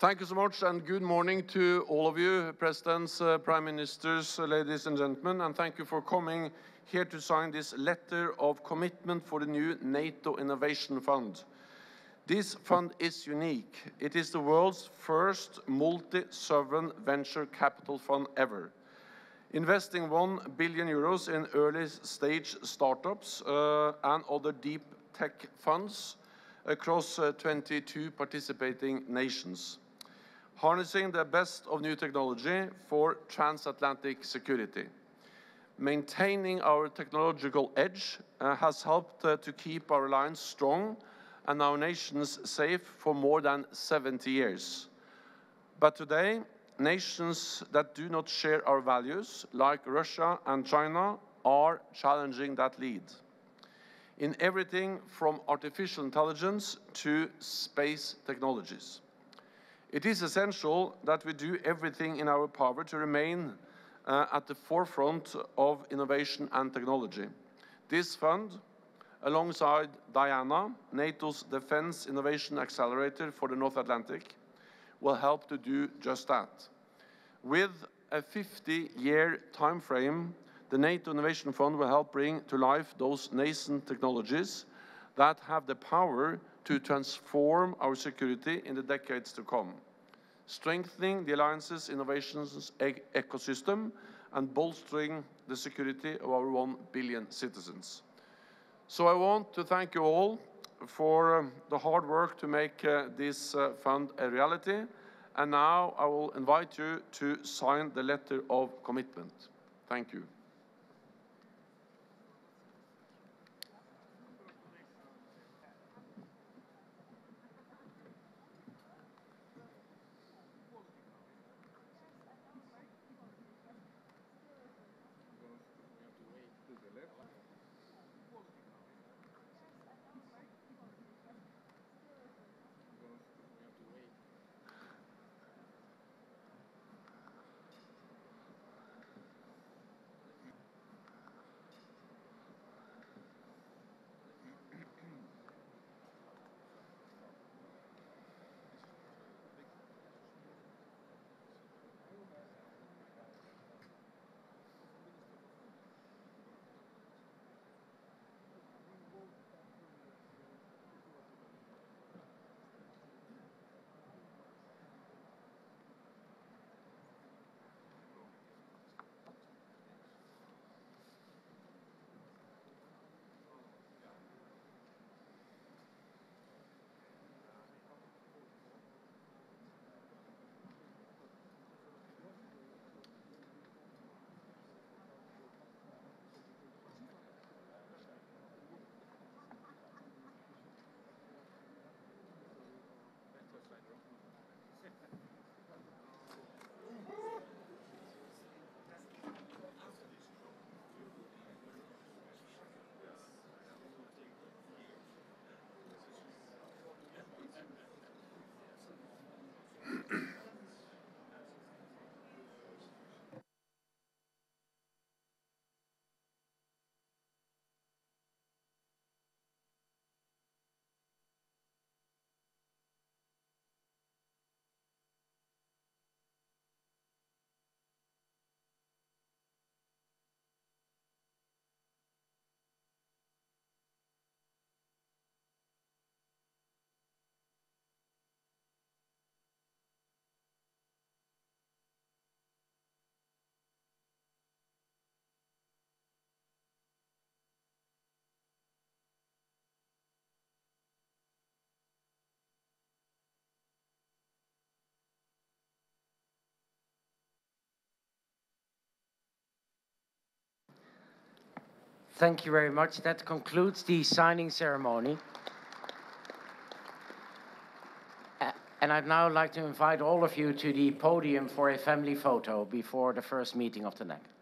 Thank you so much, and good morning to all of you, presidents, prime ministers, ladies and gentlemen, and thank you for coming here to sign this letter of commitment for the new NATO Innovation Fund. This fund is unique. It is the world's first multi-sovereign venture capital fund ever, investing €1 billion in early-stage startups and other deep tech funds across 22 participating nations, harnessing the best of new technology for transatlantic security. Maintaining our technological edge has helped to keep our alliance strong and our nations safe for more than 70 years. But today, nations that do not share our values, like Russia and China, are challenging that lead in everything from artificial intelligence to space technologies. It is essential that we do everything in our power to remain at the forefront of innovation and technology. This fund, alongside Diana, NATO's Defence Innovation Accelerator for the North Atlantic, will help to do just that. With a 50-year time frame, the NATO Innovation Fund will help bring to life those nascent technologies that have the power to transform our security in the decades to come, strengthening the alliance's innovations ecosystem and bolstering the security of our 1 billion citizens. So I want to thank you all for the hard work to make this fund a reality. And now I will invite you to sign the letter of commitment. Thank you. Thank you very much. That concludes the signing ceremony. And I'd now like to invite all of you to the podium for a family photo before the first meeting of the NAC.